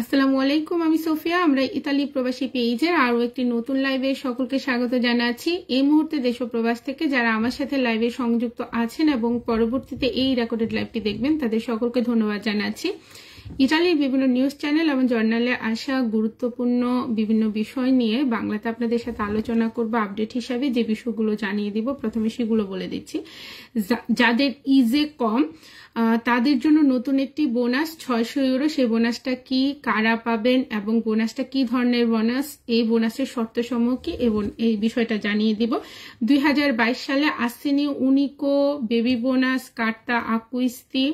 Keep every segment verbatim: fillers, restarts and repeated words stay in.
আসসালামু আলাইকুম, আমি সোফিয়া। আমরা ইতালি প্রবাসী পেজের আরও একটি নতুন লাইভে সকলকে স্বাগত জানাচ্ছি। এই মুহূর্তে দেশ ও প্রবাস থেকে যারা আমার সাথে লাইভে সংযুক্ত আছেন এবং পরবর্তীতে এই রেকর্ডেড লাইভটি দেখবেন তাদের সকলকে ধন্যবাদ জানাচ্ছি। ইটালি বিভিন্ন নিউজ চ্যানেল এবং জার্নালে আসা গুরুত্বপূর্ণ বিভিন্ন বিষয় নিয়ে বাংলাতে আপনাদের সাথে আলোচনা করব। আপডেট হিসাবে যে বিষয়গুলো জানিয়ে দিব প্রথমে সেগুলো বলে দিচ্ছি। যাদের ইজে কম তাদের জন্য নতুন একটি বোনাস ছয়শো ইউরো। সেই বোনাসটা কি, কারা পাবেন এবং বোনাসটা কি ধরনের বোনাস, এই বোনাসের শর্তসমূহ কি, এবং এই বিষয়টা জানিয়ে দিব। দুই হাজার বাইশ সালে আসেনিও উনিকো, বেবি বোনাস, কার্তা আকুইস্তি,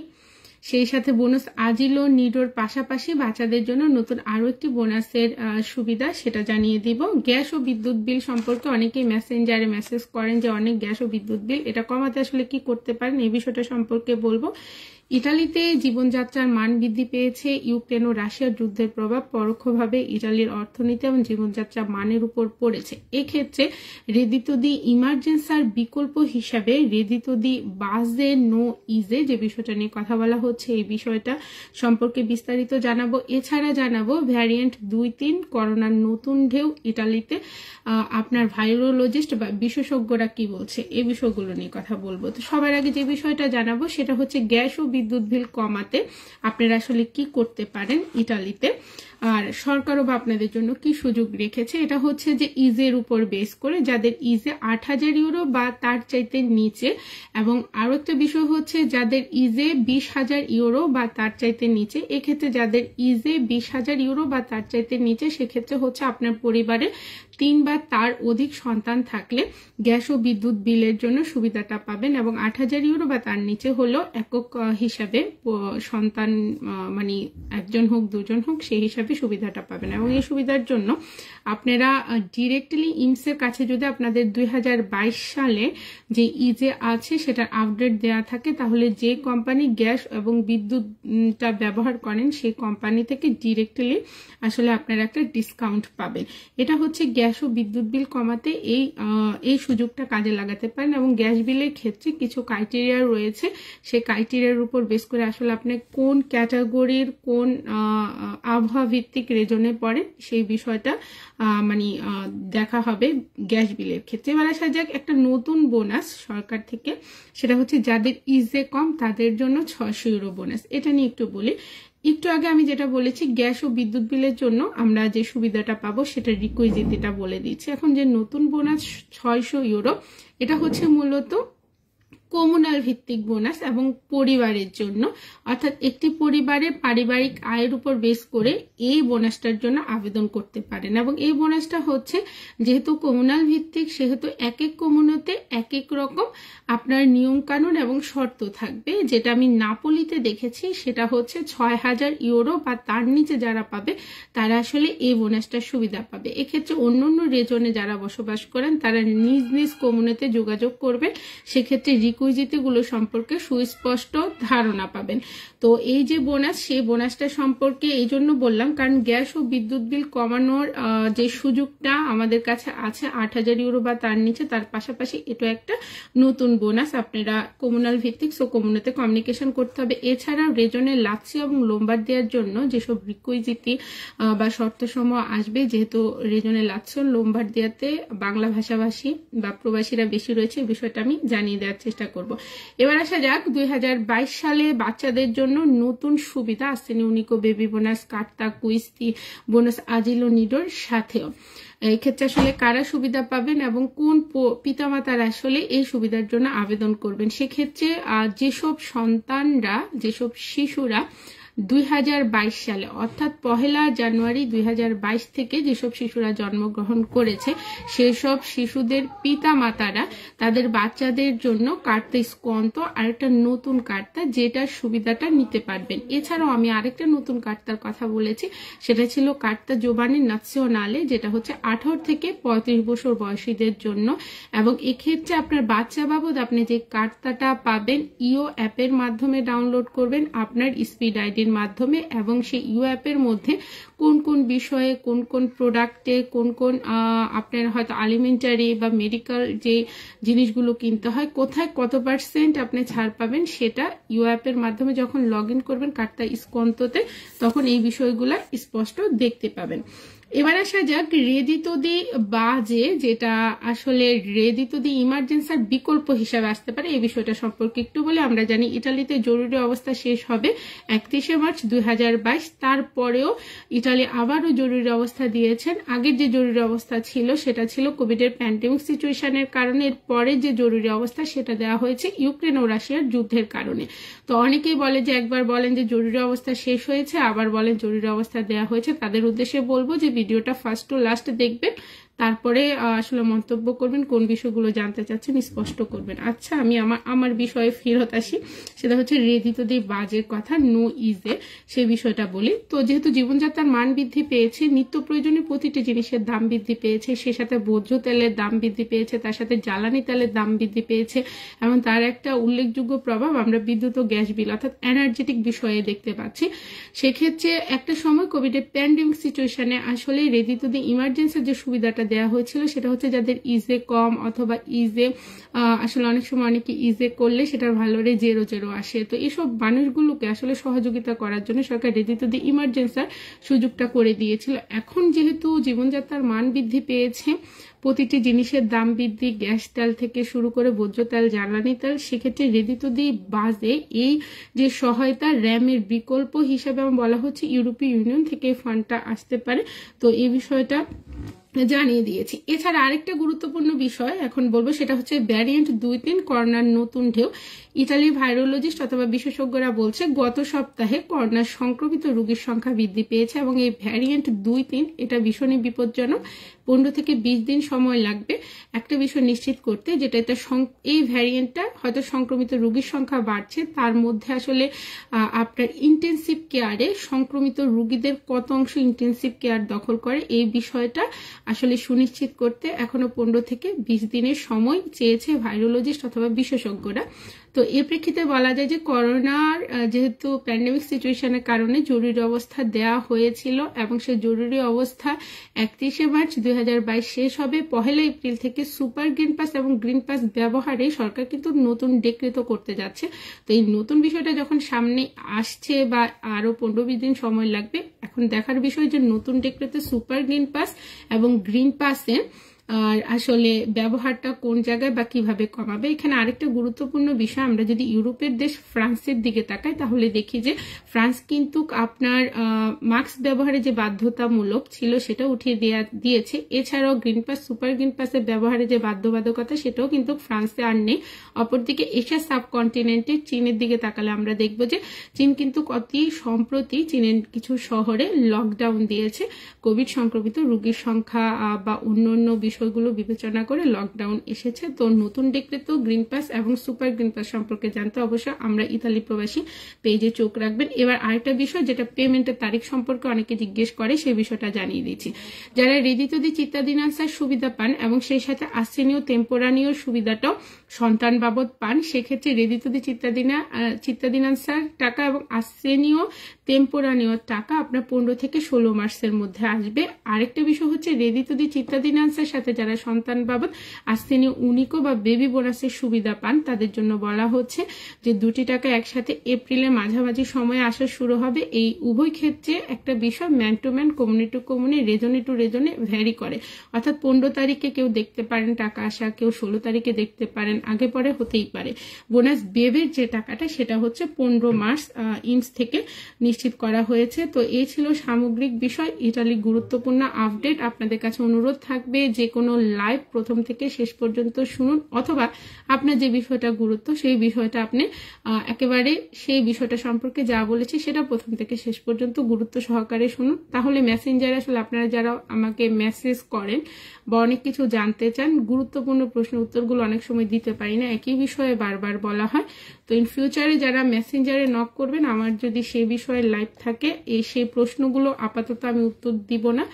সেই সাথে বোনাস আজিলো নিডোর পাশাপাশি বাচ্চাদের জন্য নতুন আরও একটি বোনাসের সুবিধা সেটা জানিয়ে দিব। গ্যাস ও বিদ্যুৎ বিল সম্পর্কে অনেকেই মেসেঞ্জারে মেসেজ করেন যে অনেক গ্যাস ও বিদ্যুৎ বিল, এটা কমাতে আসলে কি করতে পারেন এই বিষয়টা সম্পর্কে বলবো। ইতালিতে জীবনযাত্রার মান বৃদ্ধি পেয়েছে। ইউক্রেন ও রাশিয়ার যুদ্ধের প্রভাব পরোক্ষভাবে ইতালির অর্থনীতি এবং জীবনযাত্রার মানের উপর পড়েছে। এক্ষেত্রে রেডিতো দি ইমার্জেন্সার বিকল্প হিসাবে রেডিতো দি বাসে নো ইজে, যে বিষয়টা নিয়ে কথা বলা হচ্ছে এই বিষয়টা সম্পর্কে বিস্তারিত জানাবো। এছাড়া জানাবো ভ্যারিয়েন্ট দুই তিন করোনার নতুন ঢেউ ইতালিতে আপনার ভাইরোলজিস্ট বা বিশেষজ্ঞরা কি বলছে এই বিষয়গুলো নিয়ে কথা বলবো। তো সবার আগে যে বিষয়টা জানাবো সেটা হচ্ছে গ্যাস ও বিদ্যুৎ বিল কমাতে আপনারা আসলে কি করতে পারেন ইতালিতে, আর সরকারও বা আপনাদের জন্য কি সুযোগ রেখেছে। এটা হচ্ছে যে ইজের উপর বেস করে যাদের ইজে আট হাজার ইউরো বা তার চাইতে নিচে, এবং আরো একটা বিষয় হচ্ছে যাদের ইজে বিশ হাজার ইউরো বা তার চাইতে নিচে। এক্ষেত্রে যাদের ইজে বিশ হাজার ইউরো বা তার চাইতে নিচে সেক্ষেত্রে হচ্ছে আপনার পরিবারে তিন বা তার অধিক সন্তান থাকলে গ্যাস ও বিদ্যুৎ বিলের জন্য সুবিধাটা পাবেন, এবং আট হাজার ইউরো বা তার নিচে হলো একক হিসাবে সন্তান মানে একজন হোক দুজন হোক সেই হিসাবে সুবিধাটা পাবেন। এবং এই সুবিধার জন্য আপনারা ডিরেক্টলি ইমসের কাছে যদি আপনাদের দুই হাজার বাইশ সালে যে ইজে আছে সেটার আপডেট দেওয়া থাকে তাহলে যে কোম্পানি গ্যাস এবং বিদ্যুৎটা ব্যবহার করেন সেই কোম্পানি থেকে ডিরেক্টলি আসলে আপনারা একটা ডিসকাউন্ট পাবেন। এটা হচ্ছে গ্যাস ও বিদ্যুৎ বিল কমাতে এই এই সুযোগটা কাজে লাগাতে পারেন। এবং গ্যাস বিলের ক্ষেত্রে কিছু ক্রাইটেরিয়া রয়েছে, সেই ক্রাইটেরিয়ার উপর বেস করে আসলে আপনি কোন ক্যাটাগরির কোন আবহাওয়া ভিত্তিক রেজনে পড়েন সেই বিষয়টা মানে দেখা হবে গ্যাস বিলের ক্ষেত্রে। এবার আসা যাক একটা নতুন বোনাস সরকার থেকে, সেটা হচ্ছে যাদের ইজে কম তাদের জন্য ছয়শো ইউরো বোনাস। এটা নিয়ে একটু বলি। একটু আগে আমি যেটা বলেছি গ্যাস ও বিদ্যুৎ বিলের জন্য আমরা যে সুবিধাটা পাবো সেটা রিকুইজিটটা বলে দিচ্ছি। এখন যে নতুন বোনাস ছয়শো ইউরো এটা হচ্ছে মূলত কমিউনাল ভিত্তিক বোনাস এবং পরিবারের জন্য, অর্থাৎ একটি পরিবারে পারিবারিক আয়ের উপর বেস করে এই বোনাসটার জন্য আবেদন করতে পারেন। এবং এই বোনাসটা হচ্ছে যেহেতু কমিউনাল ভিত্তিক সেহেতু এক এক কমিউনিতে এক এক রকম আপনার নিয়মকানুন এবং শর্ত থাকবে। যেটা আমি নাপোলিতে দেখেছি সেটা হচ্ছে ছয় হাজার ইউরো বা তার নিচে যারা পাবে তারা আসলে এই বোনাসটার সুবিধা পাবে। এক্ষেত্রে অন্য অন্য রেজনে যারা বসবাস করেন তারা নিজ নিজ কমিউনিতে যোগাযোগ করবে, সেক্ষেত্রে রিকুইজিটগুলো সম্পর্কে সুস্পষ্ট ধারণা পাবেন। তো এই যে বোনাস সেই বোনাসটা সম্পর্কে এই জন্য বললাম কারণ গ্যাস ও বিদ্যুৎ বিল কমানোর যে সুযোগটা আমাদের কাছে আছে আট হাজার ইউরো বা তার নিচে, তার পাশাপাশি এটা একটা নতুন বোনাস। আপনারা কমিউনাল ভিত্তিক সো কমিউনিতে কমিউনিকেশন করতে হবে। এছাড়া রেজনে লাৎসিও এবং লোম্বার্দিয়ার জন্য যেসব রিকুইজিটি বা শর্তসমূহ আসবে, যেহেতু রেজনে লাৎসিও লোম্বার্দিয়াতে বাংলা ভাষাভাষী বা প্রবাসীরা বেশি রয়েছে এই বিষয়টা আমি জানিয়ে দেওয়ার চেষ্টা করবো। এবার আসা যাক দুই হাজার বাইশ সালে বাচ্চাদের জন্য নতুন সুবিধা আসেনি উনিকো, বেবি বোনাস, কার্তা কুইস্তি, বোনাস আজিলো নিডোর সাথেও। এক্ষেত্রে আসলে কারা সুবিধা পাবেন এবং কোন পিতামাতার আসলে এই সুবিধার জন্য আবেদন করবেন, সেক্ষেত্রে যেসব সন্তানরা যেসব শিশুরা দুই হাজার বাইশ সালে অর্থাৎ পহেলা জানুয়ারি দুই হাজার বাইশ থেকে যেসব শিশুরা জন্মগ্রহণ করেছে সেসব শিশুদের পিতামাতারা তাদের বাচ্চাদের জন্য কার্তা স্কন্ত আর একটা নতুন কার্তা যেটার সুবিধাটা নিতে পারবেন। এছাড়াও আমি আরেকটা নতুন কার্তার কথা বলেছি সেটা ছিল কার্তা জোবানি ন্যাশনালে, যেটা হচ্ছে আঠারো থেকে পঁয়ত্রিশ বছর বয়সীদের জন্য। এবং এক্ষেত্রে আপনার বাচ্চা বাবদ আপনি যে কার্তাটা পাবেন ইও অ্যাপের মাধ্যমে ডাউনলোড করবেন, আপনার স্পিড আইডি অ্যাপটির মাধ্যমে এবং সেই ইউ অ্যাপের মধ্যে কোন কোন বিষয়ে কোন কোন প্রোডাক্টে কোন কোন আপনার হয়তো অ্যালিমেন্টারি বা মেডিকেল যে জিনিসগুলো কিনতে হয় কোথায় কত পার্সেন্ট আপনি ছাড় পাবেন সেটা ইউ অ্যাপের মাধ্যমে যখন লগ ইন করবেন কার্তা স্কন্ততে তখন এই বিষয়গুলো স্পষ্ট দেখতে পাবেন। এবার আসা যাক রেডিতো দি বাজে, যেটা আসলে রেডিতো দি ইমার্জেন্সার বিকল্প হিসাবে আসতে পারে। এই বিষয়টা সম্পর্কে একটু বলে, আমরা জানি ইতালিতে জরুরি অবস্থা শেষ হবে একত্রিশে মার্চ দুই হাজার বাইশ, তারপরেও ইতালি আবারও জরুরি অবস্থা দিয়েছেন। আগের যে জরুরি অবস্থা ছিল সেটা ছিল কোভিডের প্যান্ডেমিক সিচুয়েশনের কারণে, এর পরে যে জরুরি অবস্থা সেটা দেওয়া হয়েছে ইউক্রেন ও রাশিয়ার যুদ্ধের কারণে। তো অনেকেই বলে যে একবার বলেন যে জরুরি অবস্থা শেষ হয়েছে, আবার বলেন জরুরি অবস্থা দেওয়া হয়েছে। তাদের উদ্দেশ্যে বলবো যে ভিডিওটা ফার্স্ট টু লাস্ট দেখবেন, তারপরে আসলে মন্তব্য করবেন কোন বিষয়গুলো জানতে চাচ্ছেন স্পষ্ট করবেন। আচ্ছা, আমি আমার আমার বিষয়ে ফেরত আসি, সেটা হচ্ছে রেডিতো দি বাজের কথা, নো ইজে, সেই বিষয়টা বলি। তো যেহেতু জীবনযাত্রার মান বৃদ্ধি পেয়েছে, নিত্য প্রয়োজনীয় প্রতিটি জিনিসের দাম বৃদ্ধি পেয়েছে, সে সাথে ভোজ্য তেলের দাম বৃদ্ধি পেয়েছে, তার সাথে জ্বালানি তেলের দাম বৃদ্ধি পেয়েছে, এবং তার একটা উল্লেখযোগ্য প্রভাব আমরা বিদ্যুৎ ও গ্যাস বিল অর্থাৎ এনার্জেটিক বিষয়ে দেখতে পাচ্ছি। সেক্ষেত্রে একটা সময় কোভিডের প্যান্ডেমিক সিচুয়েশনে আসলে রেডিতো দি ইমার্জেন্সির যে সুবিধাটা দেওয়া হয়েছিল সেটা হচ্ছে যাদের ইজে কম অথবা ইজে আসলে অনেক সময় অনেকে ইজে করলে সেটার ভালো রে জেরো জেরো আসে। তো এইসব মানুষগুলোকে আসলে সহযোগিতা করার জন্য সরকার রেডিতো দি ইমার্জেন্সার সুযোগটা করে দিয়েছিল। এখন যেহেতু জীবনযাত্রার মান বৃদ্ধি পেয়েছে, প্রতিটি জিনিসের দাম বৃদ্ধি, গ্যাস তেল থেকে শুরু করে ভোজ্য তেল, জ্বালানি তেল, সেক্ষেত্রে রেডিতো দি বাজে এই যে সহায়তা র্যামের বিকল্প হিসাবে বলা হচ্ছে ইউরোপীয় ইউনিয়ন থেকে ফান্ডটা আসতে পারে। তো এই বিষয়টা জানিয়ে দিয়েছি। এছাড়া আরেকটা গুরুত্বপূর্ণ বিষয় এখন বলবো, সেটা হচ্ছে ভ্যারিয়েন্ট দুই তিন করোনার নতুন ঢেউ। ইতালির ভাইরোলজিস্ট অথবা বিশেষজ্ঞরা বলছে গত সপ্তাহে করোনার সংক্রমিত রোগীর সংখ্যা বৃদ্ধি পেয়েছে এবং এই ভ্যারিয়েন্ট দুই তিন এটা ভীষণই বিপজ্জনক। পনেরো থেকে বিশ দিন সময় লাগবে একটা বিষয় নিশ্চিত করতে, যেটা এটা এই ভ্যারিয়েন্টটা হয়তো সংক্রমিত রোগীর সংখ্যা বাড়ছে, তার মধ্যে আসলে আপনার ইন্টেনসিভ কেয়ারে সংক্রমিত রোগীদের কত অংশ ইন্টেনসিভ কেয়ার দখল করে এই বিষয়টা আসলে সুনিশ্চিত করতে এখনো পনেরো থেকে বিশ দিনের সময় চেয়েছে ভাইরোলজিস্ট অথবা বিশেষজ্ঞরা। তো এর প্রেক্ষিতে বলা যায় যে করোনার যেহেতু প্যান্ডেমিক সিচুয়েশনের কারণে জরুরি অবস্থা দেওয়া হয়েছিল এবং সেই জরুরি অবস্থা একত্রিশে মার্চ দুই হাজার বাইশ শেষ হবে। পহেলা এপ্রিল থেকে সুপার গ্রিন পাস এবং গ্রিন পাস ব্যবহারে সরকার কিন্তু নতুন ডিক্রিত করতে যাচ্ছে। তো এই নতুন বিষয়টা যখন সামনে আসছে বা আরো পনেরো বিশ দিন সময় লাগবে, এখন দেখার বিষয় যে নতুন ডিক্রিতে সুপার গ্রিন পাস এবং গ্রিন পাসে আর আসলে ব্যবহারটা কোন জায়গায় বা কিভাবে কমাবে। এখানে আরেকটা গুরুত্বপূর্ণ বিষয়, আমরা যদি ইউরোপের দেশ ফ্রান্সের দিকে তাকাই তাহলে দেখি যে ফ্রান্স কিন্তু আপনার মাস্ক ব্যবহারে যে বাধ্যতামূলক ছিল সেটা উঠিয়ে দেওয়া দিয়েছে। এছাড়াও গ্রিন পাস সুপার গ্রিন পাসের ব্যবহারে যে বাধ্যবাধকতা সেটাও কিন্তু ফ্রান্সে আর নেই। অপরদিকে এশিয়া সাব কন্টিনেন্টে চীনের দিকে তাকালে আমরা দেখব যে চীন কিন্তু অতি সম্প্রতি চীনের কিছু শহরে লকডাউন দিয়েছে কোভিড সংক্রমিত রোগীর সংখ্যা বা অন্যান্য বিষয় গুলো বিবেচনা করে লকডাউন এসেছে। তো নতুন ডিক্রিত গ্রিন পাস এবং সুপার গ্রিন পাস সম্পর্কে জানতে অবশ্যই আমরা ইতালি প্রবাসী পেজে চোখ রাখবেন। এবার আরেকটা বিষয়, যেটা পেমেন্টের তারিখ সম্পর্কে অনেকে জিজ্ঞেস করে সেই বিষয়টা জানিয়ে দিচ্ছি। যারা রেডিতো দি চিত্তাদিনান্সার সুবিধা পান এবং সেই সাথে আসেনিও টেম্পোরানিও সুবিধাটাও সন্তান বাবদ পান, সেক্ষেত্রে রেডিতো দি চিত্তাদিনা চিত্তাদিনান্সার টাকা এবং আসেনিও টেম্পোরানিও টাকা আপনার পনেরো থেকে ষোলো মার্চের মধ্যে আসবে। আরেকটা বিষয় হচ্ছে রেডিতো দি চিত্তাদিনান্সার সাথে যারা সন্তান বাবদ আসেনিও উনিকো বা বেবি বোনাসের সুবিধা পান তাদের জন্য বলা হচ্ছে যে দুটি টাকা একসাথে এপ্রিলের মাঝামাঝি সময়ে আসা শুরু হবে। এই উভয় ক্ষেত্রে একটা বিষয় man to man, কমিউনি to কমিউনি, region to region vary করে, অর্থাৎ পনেরো তারিখে কেউ দেখতে পারেন টাকা আসা, কেউ ষোলো তারিখে দেখতে পারেন, আগে পরে হতেই পারে। বোনাস বেবের যে টাকাটা সেটা হচ্ছে পনেরো মার্চ ইমস থেকে নিশ্চিত করা হয়েছে। তো এই ছিল সামগ্রিক বিষয় ইতালির গুরুত্বপূর্ণ আপডেট। আপনাদের কাছে অনুরোধ থাকবে যে কোনো লাইভ প্রথম থেকে শেষ পর্যন্ত শুনুন, অথবা আপনার যে বিষয়টা গুরুত্ব সেই বিষয়টা আপনি একেবারে সেই বিষয়টা সম্পর্কে যা বলেছি সেটা প্রথম থেকে শেষ পর্যন্ত গুরুত্ব সহকারে শুনুন। তাহলে মেসেঞ্জারে আসলে আপনারা যারা আমাকে মেসেজ করেন বা অনেক কিছু জানতে চান, গুরুত্বপূর্ণ প্রশ্নের উত্তরগুলো অনেক সময় দিতে পারি না, একই বিষয়ে বারবার বলা হয়। তো ইন ফিউচারে যারা মেসেঞ্জারে নক করবেন, আমার যদি সেই বিষয়ে লাইভ থাকে এই সেই প্রশ্নগুলো আপাতত আমি উত্তর দিব না।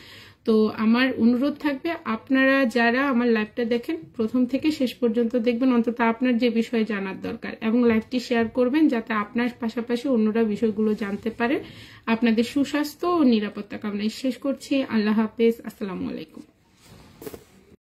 তো আমার অনুরোধ থাকবে আপনারা যারা আমার লাইভটা দেখেন প্রথম থেকে শেষ পর্যন্ত দেখবেন, অন্তত আপনার যে বিষয় জানার দরকার, এবং লাইভটি শেয়ার করবেন যাতে আপনার পাশাপাশি অন্যরা বিষয়গুলো জানতে পারে। আপনাদের সুস্বাস্থ্য ও নিরাপত্তা কামনায় শেষ করছি। আল্লাহ হাফেজ, আসসালামু আলাইকুম।